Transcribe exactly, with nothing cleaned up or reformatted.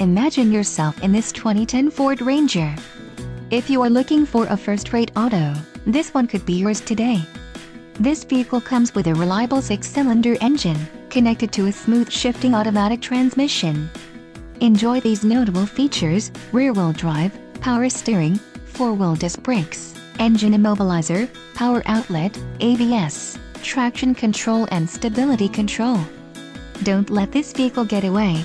Imagine yourself in this twenty ten Ford Ranger. If you are looking for a first-rate auto, this one could be yours today. This vehicle comes with a reliable six-cylinder engine, connected to a smooth shifting automatic transmission. Enjoy these notable features: rear-wheel drive, power steering, four-wheel disc brakes, engine immobilizer, power outlet, A B S, traction control and stability control. Don't let this vehicle get away.